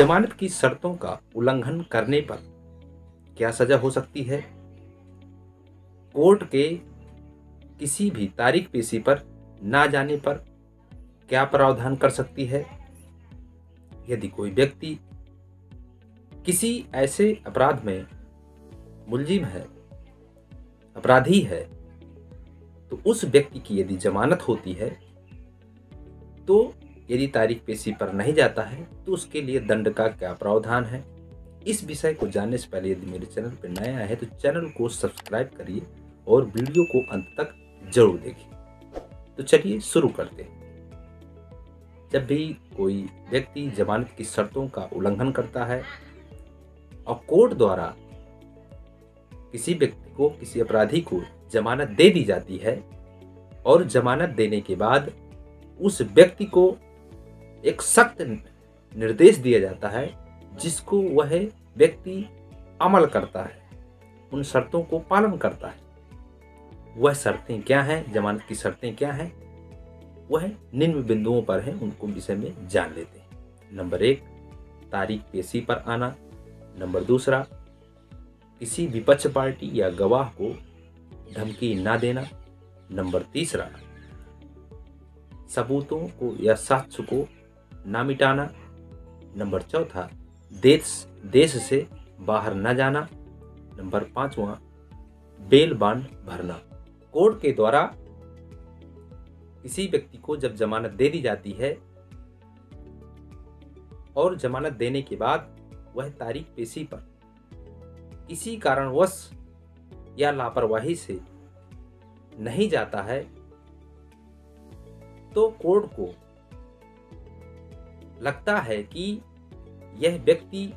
जमानत की शर्तों का उल्लंघन करने पर क्या सजा हो सकती है? कोर्ट के किसी भी तारीख पेशी पर ना जाने पर क्या प्रावधान कर सकती है? यदि कोई व्यक्ति किसी ऐसे अपराध में मुलजिम है, अपराधी है, तो उस व्यक्ति की यदि जमानत होती है तो यदि तारीख पेशी पर नहीं जाता है तो उसके लिए दंड का क्या प्रावधान है? इस विषय को जानने से पहले यदि मेरे चैनल पर नया है तो चैनल को सब्सक्राइब करिए और वीडियो को अंत तक जरूर देखिए। तो चलिए शुरू करते हैं। जब भी कोई व्यक्ति जमानत की शर्तों का उल्लंघन करता है और कोर्ट द्वारा किसी व्यक्ति को, किसी अपराधी को जमानत दे दी जाती है और जमानत देने के बाद उस व्यक्ति को एक सख्त निर्देश दिया जाता है जिसको वह व्यक्ति अमल करता है, उन शर्तों को पालन करता है। वह शर्तें क्या हैं, जमानत की शर्तें क्या हैं, वह निम्न बिंदुओं पर हैं, उनको विषय में जान लेते हैं। नंबर 1, तारीख पेशी पर आना। नंबर 2, किसी विपक्ष पार्टी या गवाह को धमकी ना देना। नंबर 3, सबूतों को या साक्ष्य को ना मिटाना। नंबर 4, देश से बाहर न जाना। नंबर 5, बेल बांड भरना। कोर्ट के द्वारा किसी व्यक्ति को जब जमानत दे दी जाती है और जमानत देने के बाद वह तारीख पेशी पर किसी कारणवश या लापरवाही से नहीं जाता है तो कोर्ट को लगता है कि यह व्यक्ति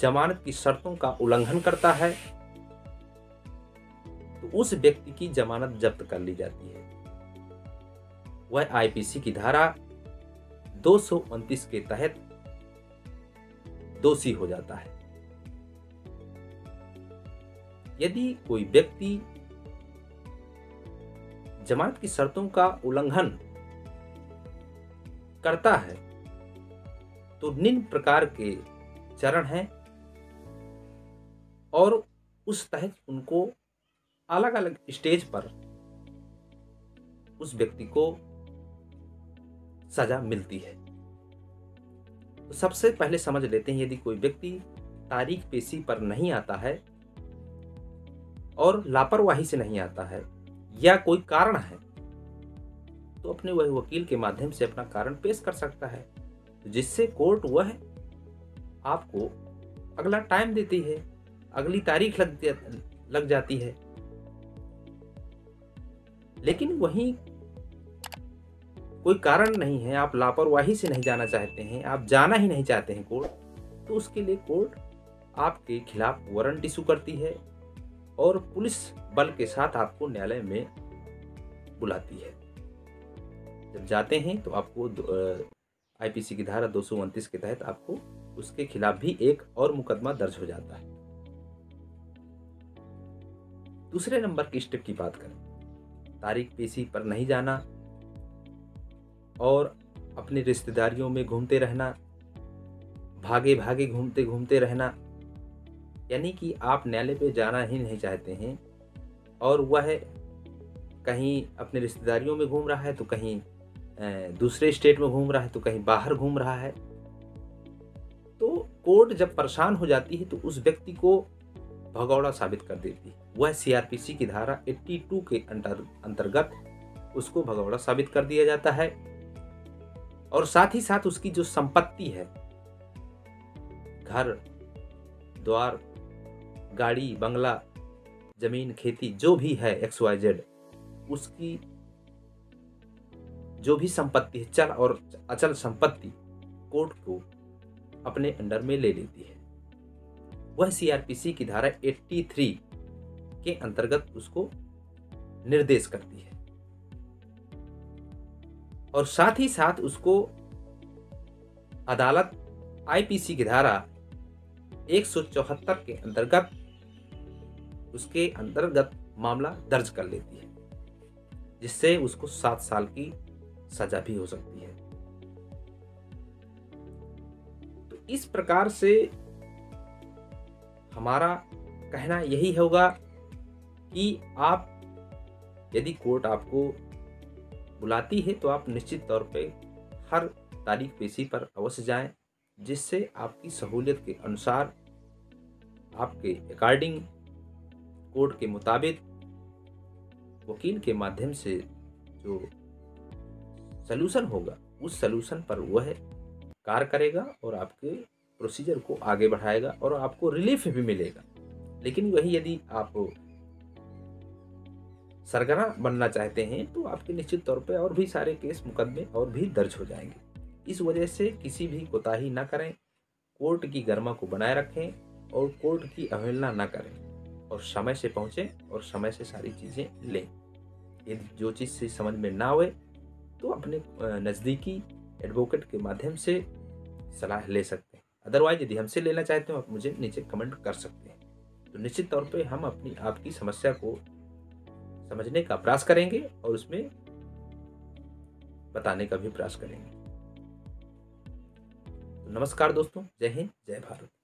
जमानत की शर्तों का उल्लंघन करता है तो उस व्यक्ति की जमानत जब्त कर ली जाती है। वह आईपीसी की धारा 229 के तहत दोषी हो जाता है। यदि कोई व्यक्ति जमानत की शर्तों का उल्लंघन करता है तो निम्न प्रकार के चरण हैं और उस तहत उनको अलग अलग स्टेज पर उस व्यक्ति को सजा मिलती है। तो सबसे पहले समझ लेते हैं, यदि कोई व्यक्ति तारीख पेशी पर नहीं आता है और लापरवाही से नहीं आता है या कोई कारण है तो अपने वही वकील के माध्यम से अपना कारण पेश कर सकता है, जिससे कोर्ट वह आपको अगला टाइम देती है, अगली तारीख लग जाती है। लेकिन वहीं कोई कारण नहीं है, आप लापरवाही से नहीं जाना चाहते हैं, आप जाना ही नहीं चाहते हैं कोर्ट, तो उसके लिए कोर्ट आपके खिलाफ वारंट इशू करती है और पुलिस बल के साथ आपको न्यायालय में बुलाती है। जब जाते हैं तो आपको आईपीसी की धारा 229 के तहत आपको उसके खिलाफ भी एक और मुकदमा दर्ज हो जाता है। दूसरे नंबर के स्टेप की बात करें, तारीख पेशी पर नहीं जाना और अपने रिश्तेदारियों में घूमते रहना, भागे भागे घूमते घूमते रहना, यानी कि आप न्यायालय पे जाना ही नहीं चाहते हैं और वह कहीं अपने रिश्तेदारियों में घूम रहा है तो कहीं दूसरे स्टेट में घूम रहा है तो कहीं बाहर घूम रहा है, तो कोर्ट जब परेशान हो जाती है तो उस व्यक्ति को भगौड़ा साबित कर देती है। वह सीआरपीसी की धारा 82 के अंतर्गत उसको भगौड़ा साबित कर दिया जाता है और साथ ही साथ उसकी जो संपत्ति है, घर द्वार, गाड़ी, बंगला, जमीन, खेती, जो भी है XYZ, उसकी जो भी संपत्ति है, चल और अचल संपत्ति, कोर्ट को अपने अंडर में ले लेती है। वह सीआरपीसी की धारा 83 के अंतर्गत उसको निर्देश करती है और साथ ही साथ उसको अदालत आईपीसी की धारा 174 के अंतर्गत मामला दर्ज कर लेती है, जिससे उसको 7 साल की सजा भी हो सकती है। इस प्रकार से हमारा कहना यही होगा कि आप यदि कोर्ट आपको बुलाती है तो आप निश्चित तौर पे हर तारीख पेशी पर अवश्य जाएं, जिससे आपकी सहूलियत के अनुसार आपके अकॉर्डिंग कोर्ट के मुताबिक वकील के माध्यम से जो सलूशन होगा उस सलूशन पर वह कार्य करेगा और आपके प्रोसीजर को आगे बढ़ाएगा और आपको रिलीफ भी मिलेगा। लेकिन वही यदि आप सरगना बनना चाहते हैं तो आपके निश्चित तौर पर और भी सारे केस मुकदमे और भी दर्ज हो जाएंगे। इस वजह से किसी भी कोताही ना करें, कोर्ट की गरिमा को बनाए रखें और कोर्ट की अवहेलना ना करें और समय से पहुँचें और समय से सारी चीज़ें लें। यदि जो चीज़ से समझ में ना आए तो अपने नज़दीकी एडवोकेट के माध्यम से सलाह ले सकते हैं। अदरवाइज यदि हमसे लेना चाहते हो आप मुझे नीचे कमेंट कर सकते हैं। तो निश्चित तौर पे हम अपनी आपकी समस्या को समझने का प्रयास करेंगे और उसमें बताने का भी प्रयास करेंगे। तो नमस्कार दोस्तों, जय हिंद, जय भारत।